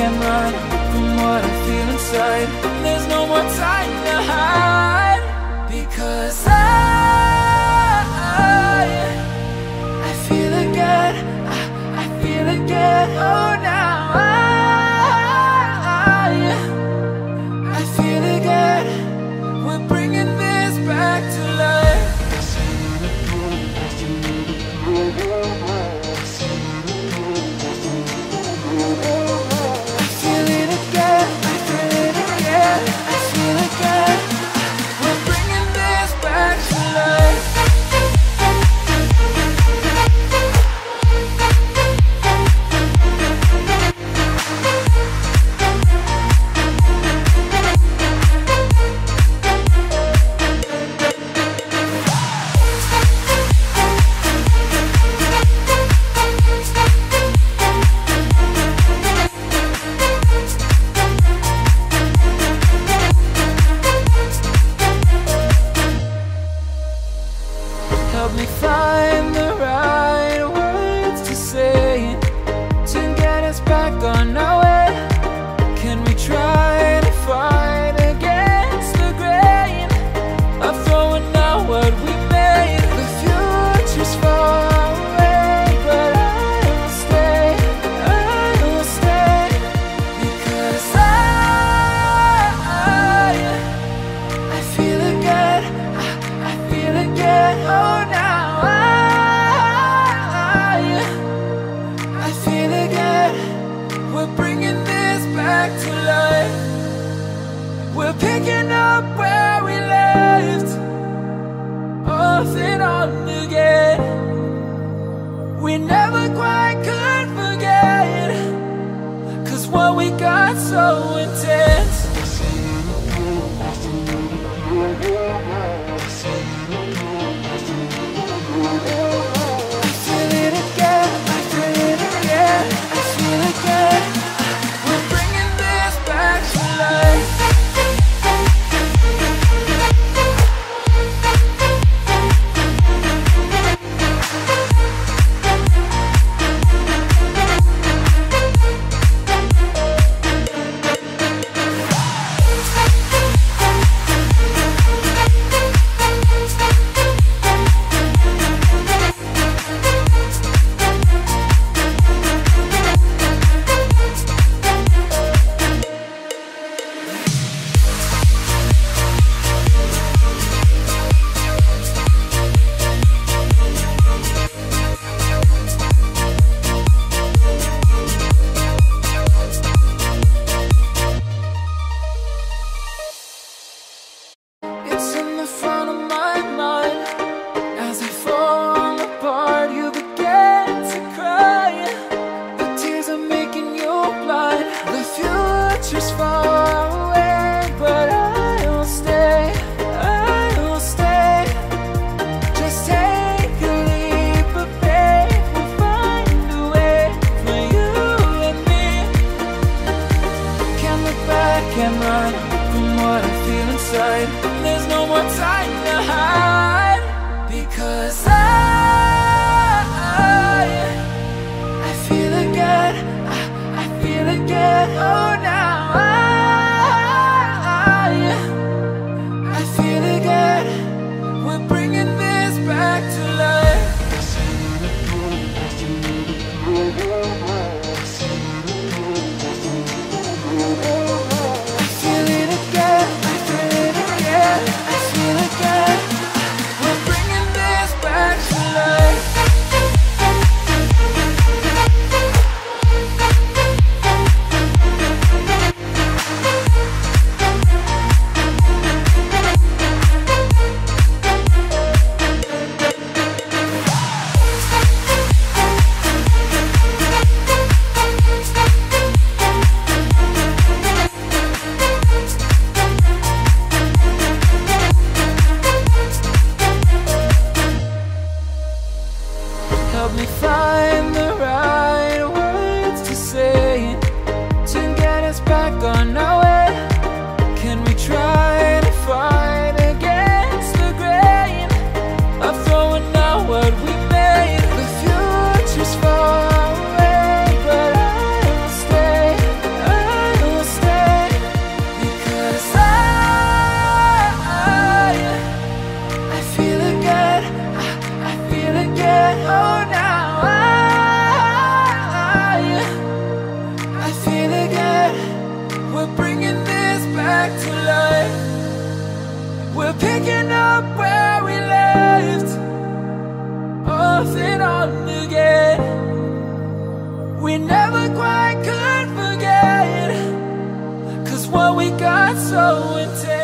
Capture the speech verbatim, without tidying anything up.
can't run from what I feel inside. There's no more time to hide, because I I feel again, I, I feel again. Oh, now I I feel again. We're bringing this back to life. I feel again. back to life. We're picking up where we left, off and on again. We never quite could forget, 'cause what we got so intense.